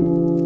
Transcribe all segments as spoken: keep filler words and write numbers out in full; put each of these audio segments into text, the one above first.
Music.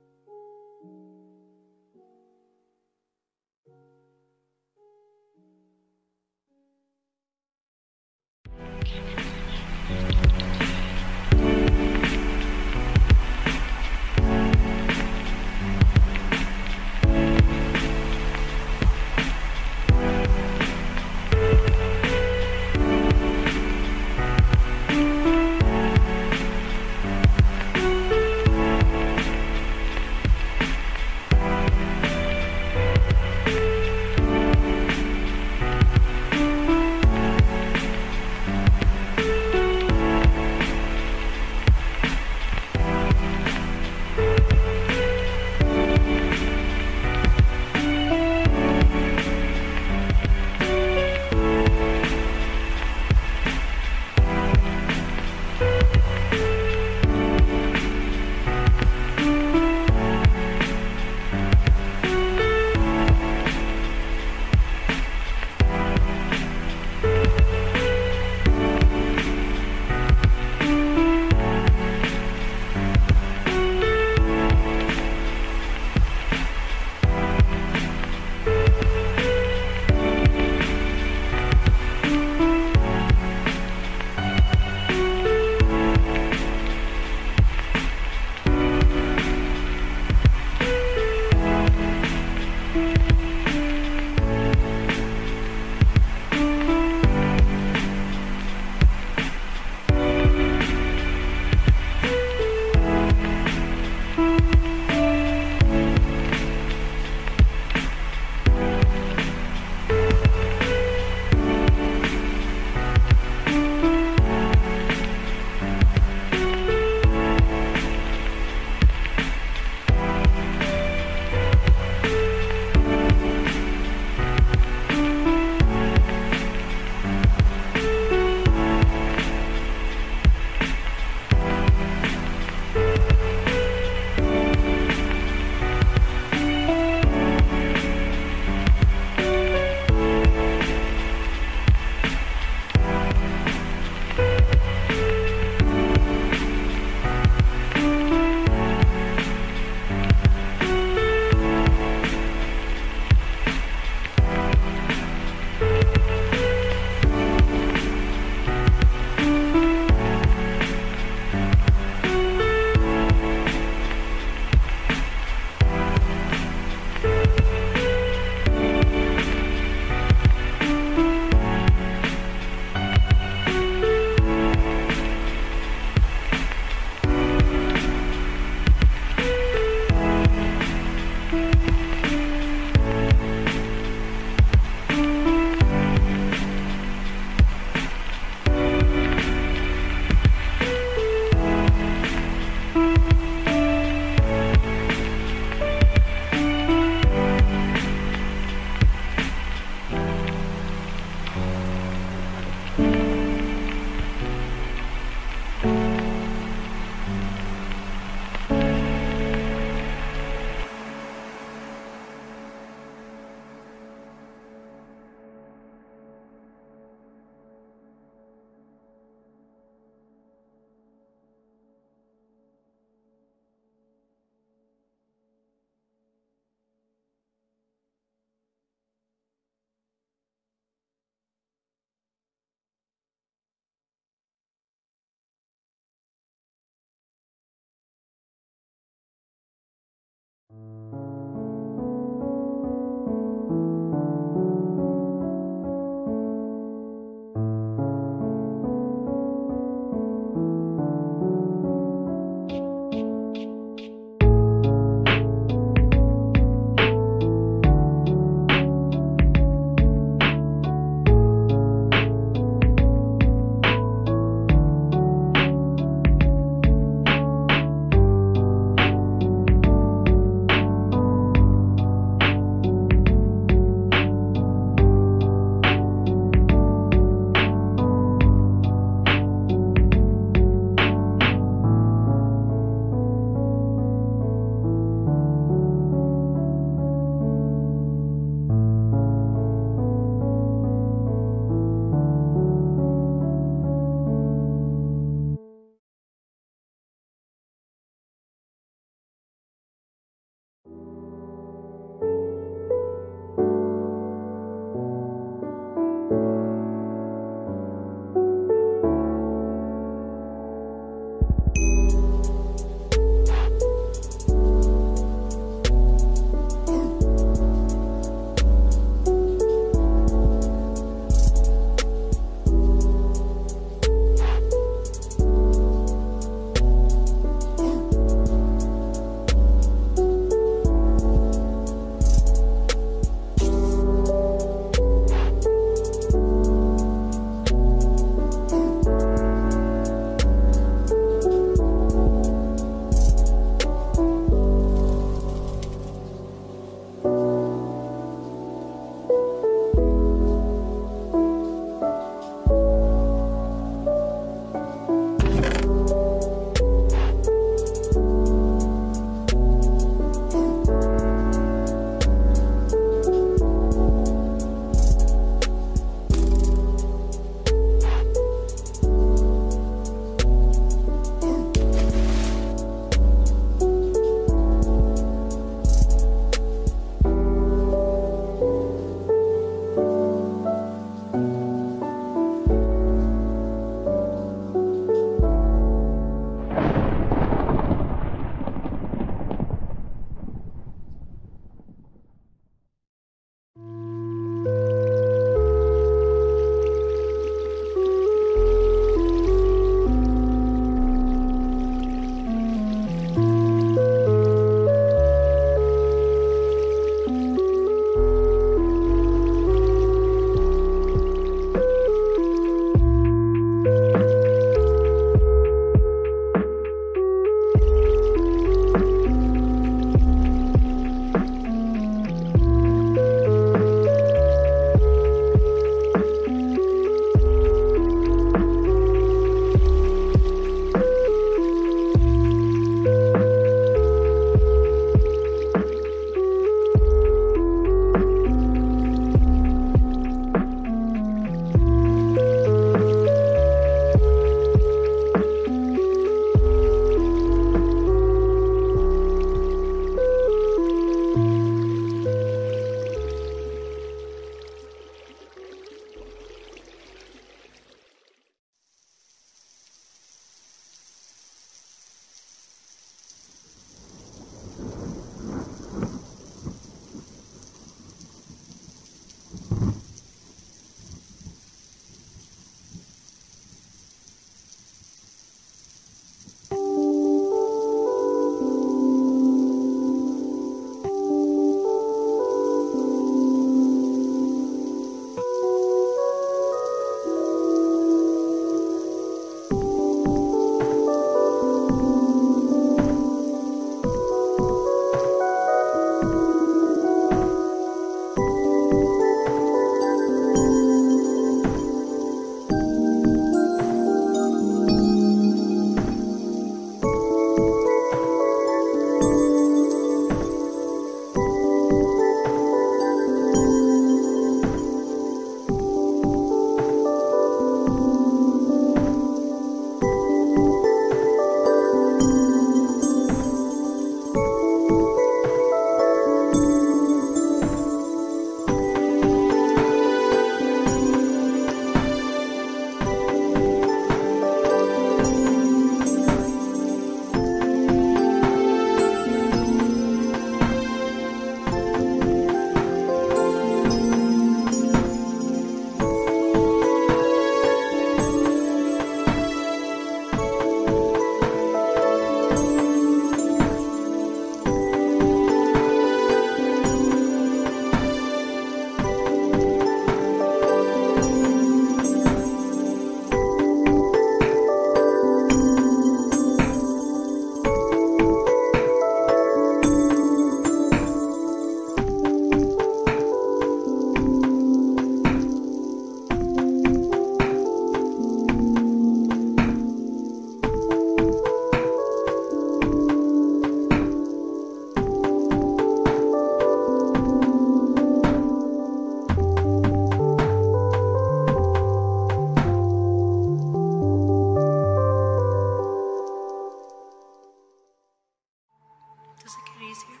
Does it get easier?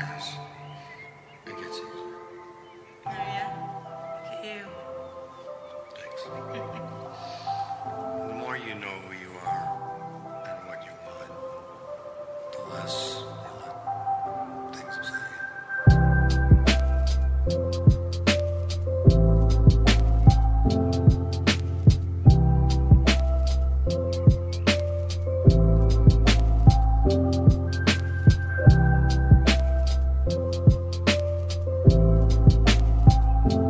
Yes, it gets easier. Oh yeah? Look at you. Thanks. The more you know who you are and what you want, the less you let things upset you. Thank you.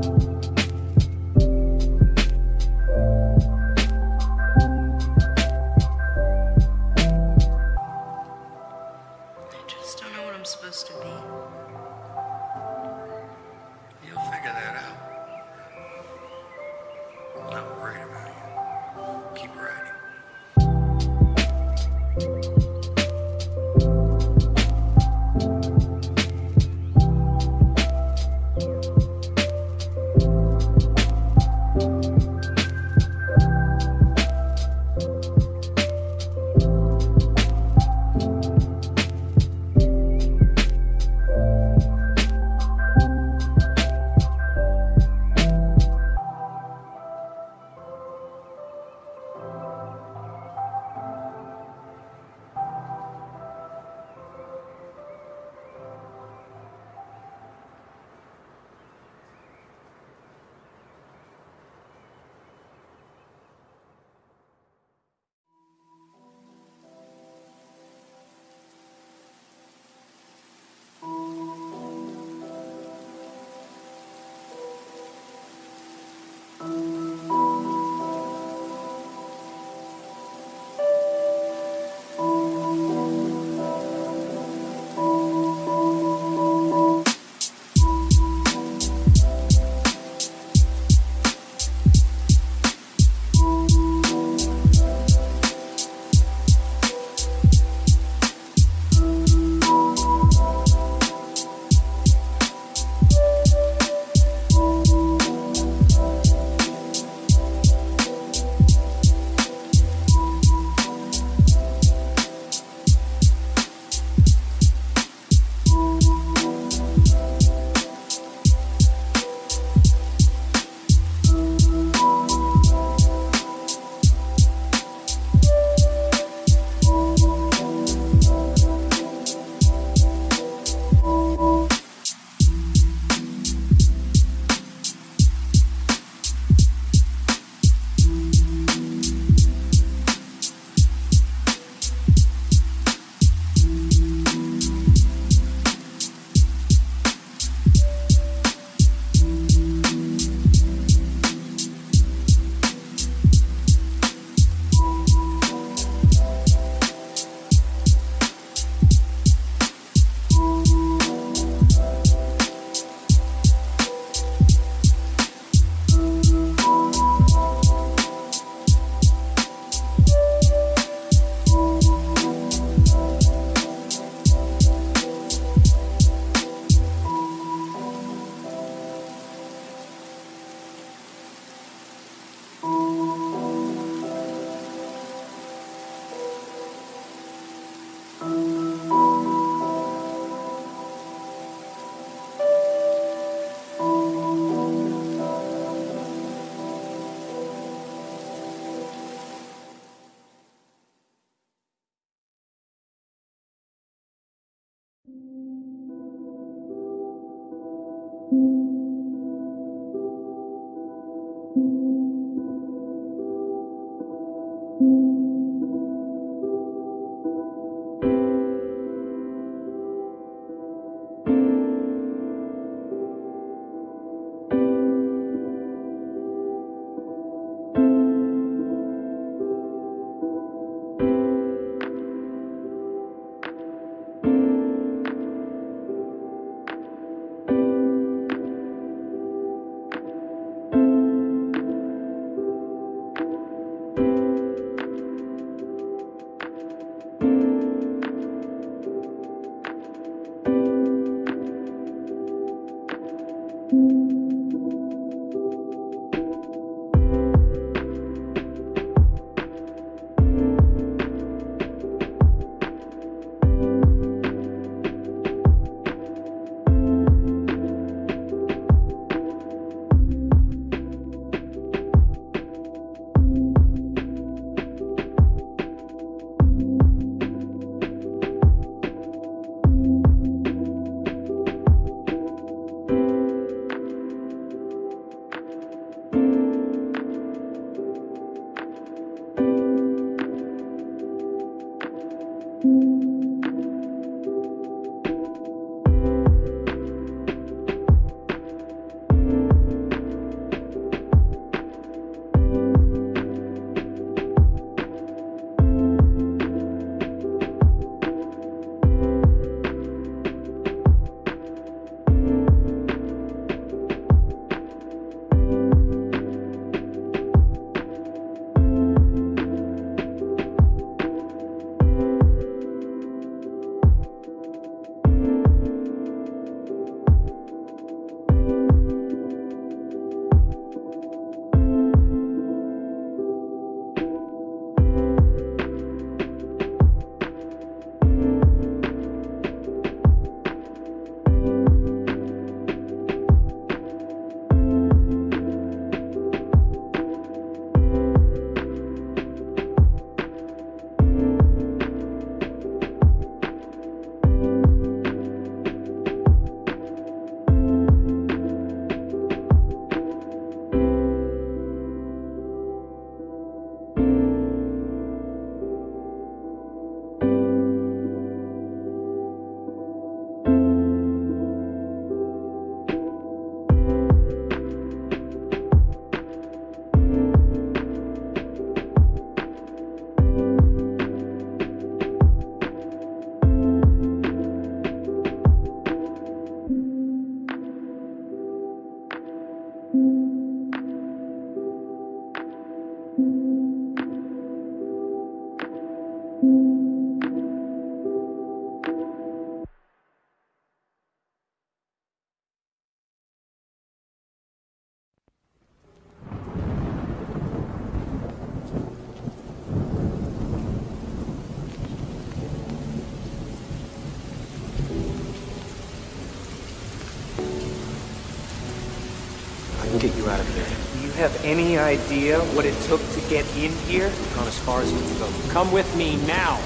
Get you out of here. Do you have any idea what it took to get in here? We've gone as far as we can go. Come with me now.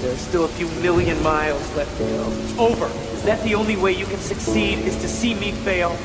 There's still a few million miles left to go. It's over. Is that the only way you can succeed, is to see me fail?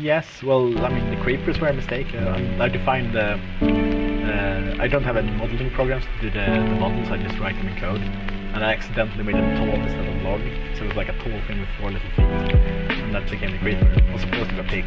Yes, well, I mean, the creepers were a mistake. Uh, I defined the... Uh, I don't have any modeling programs to do the, the models, I just write them in code. And I accidentally made them tall instead of log, so it was like a tall thing with four little feet. And that became the creeper. It was supposed to be a pig.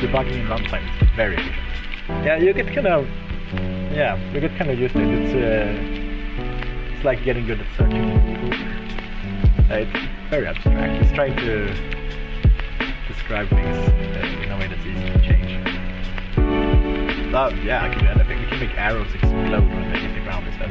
Debugging in runtime is very efficient. Yeah, you get kind of, yeah, you get kind of used to it. It's, uh, it's like getting good at searching. Uh, it's very abstract. It's trying to describe things uh, in a way that's easy to change. Oh, yeah, I can do anything. We can make arrows explode when they hit the ground instead.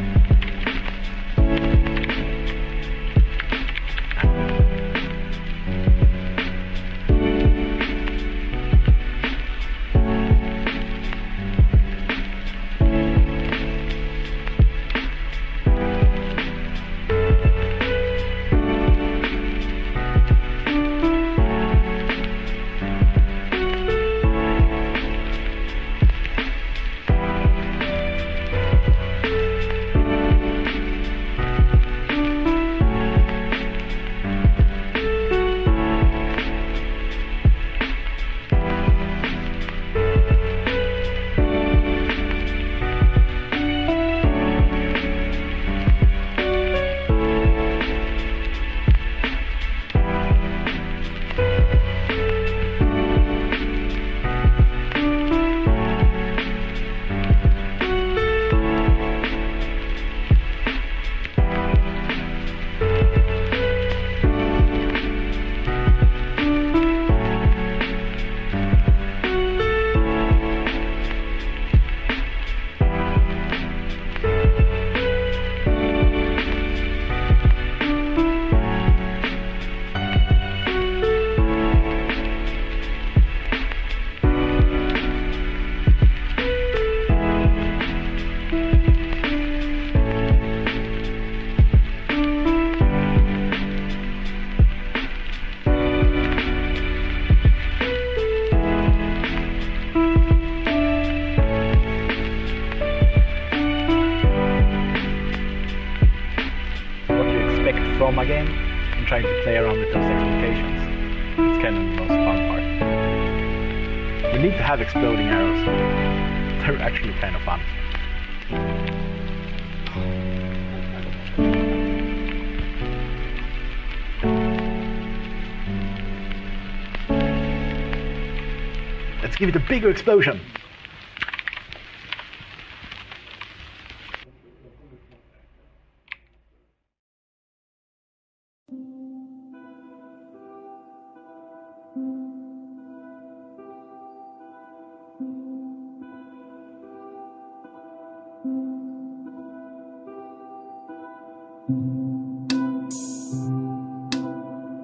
From my game and trying to play around with those expectations. It's kind of the most fun part. We need to have exploding arrows. They're actually kind of fun. Let's give it a bigger explosion!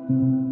Thank you.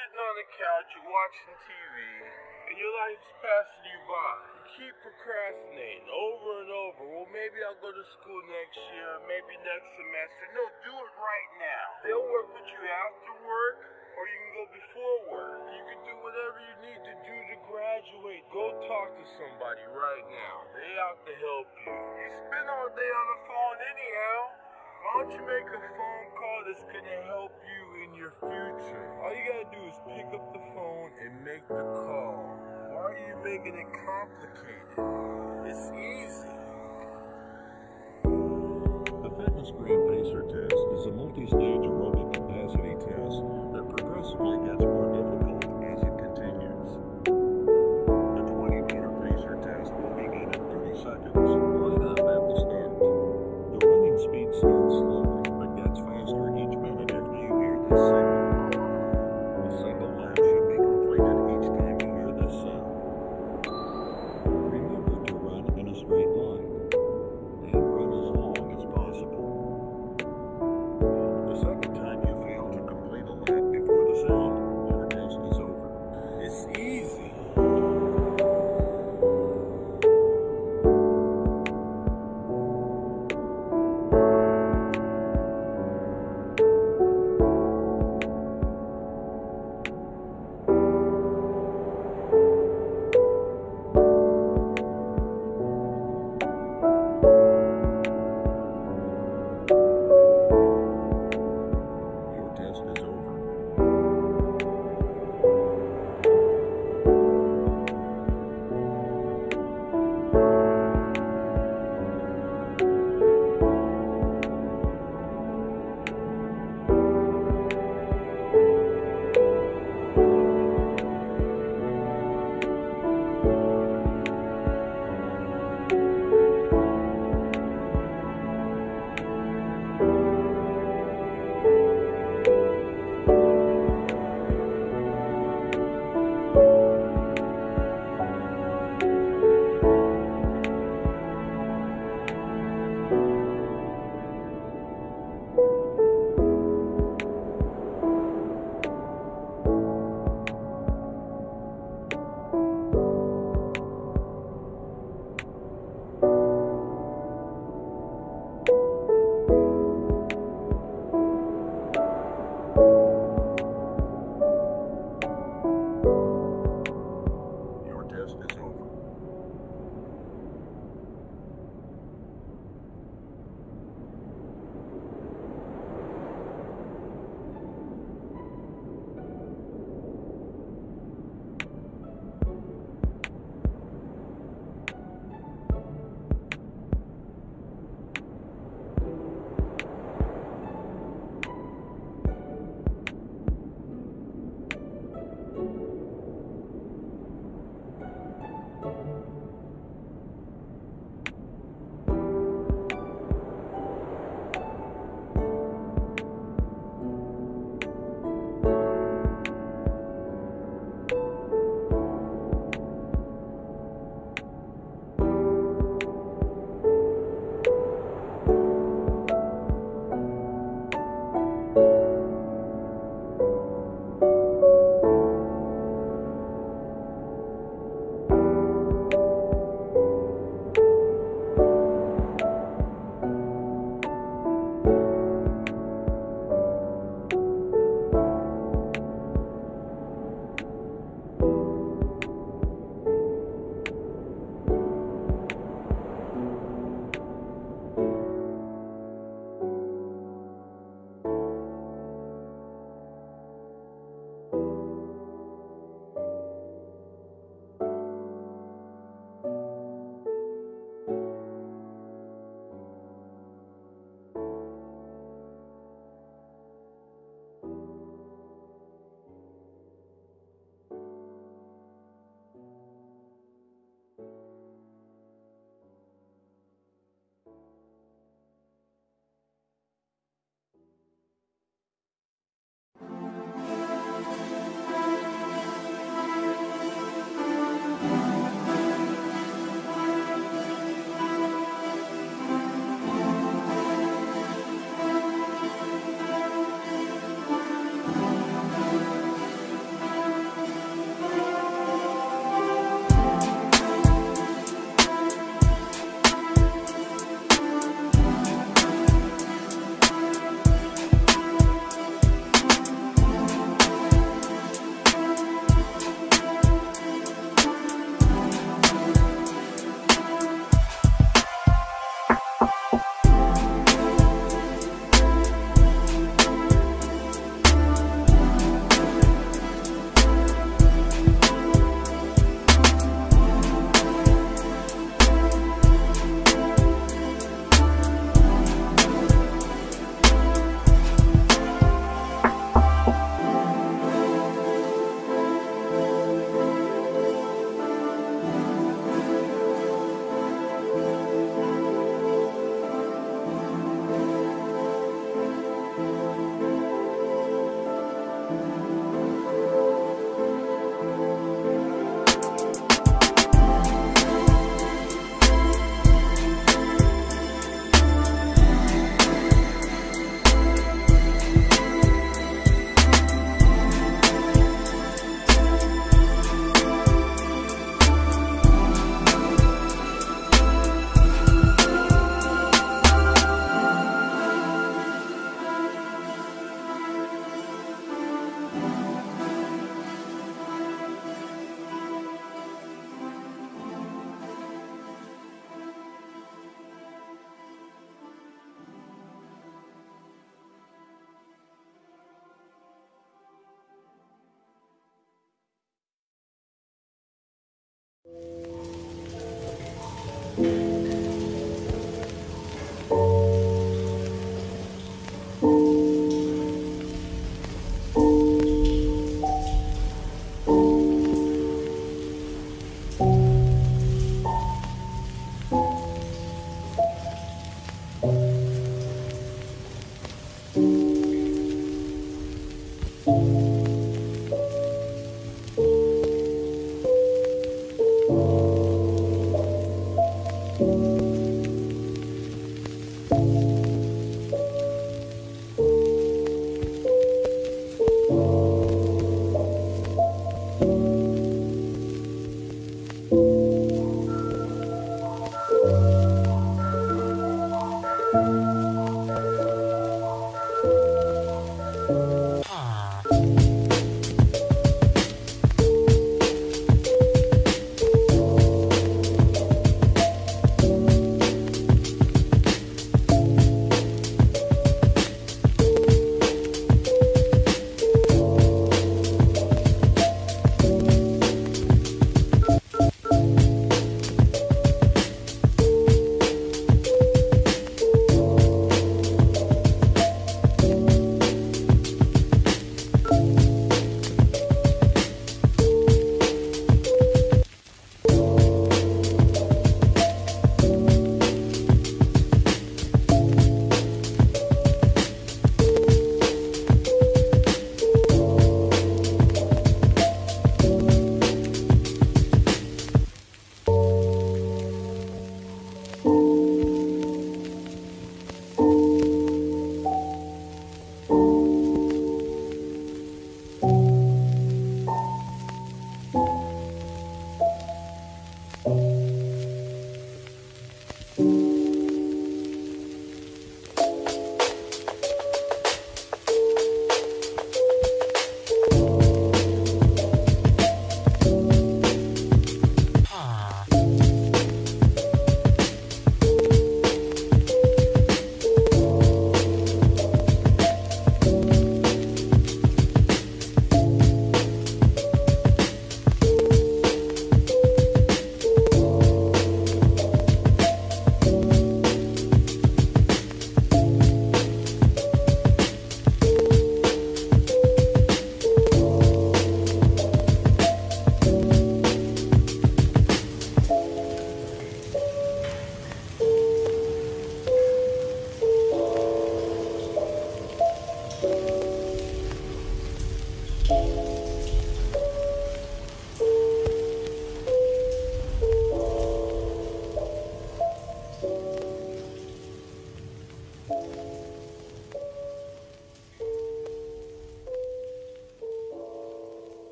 sitting on the couch, you're watching T V, and your life's passing you by. You keep procrastinating over and over. Well, maybe I'll go to school next year, maybe next semester. No, do it right now. They'll work with you after work, or you can go before work. You can do whatever you need to do to graduate. Go talk to somebody right now. They out to help you. You spend all day on the phone anyhow. Why don't you make a phone call that's gonna help you in your future? All you gotta do is pick up the phone and make the call. Why are you making it complicated? It's easy. The Fitness Grand Pacer Test is a multi-stage aerobic capacity test that progressively gets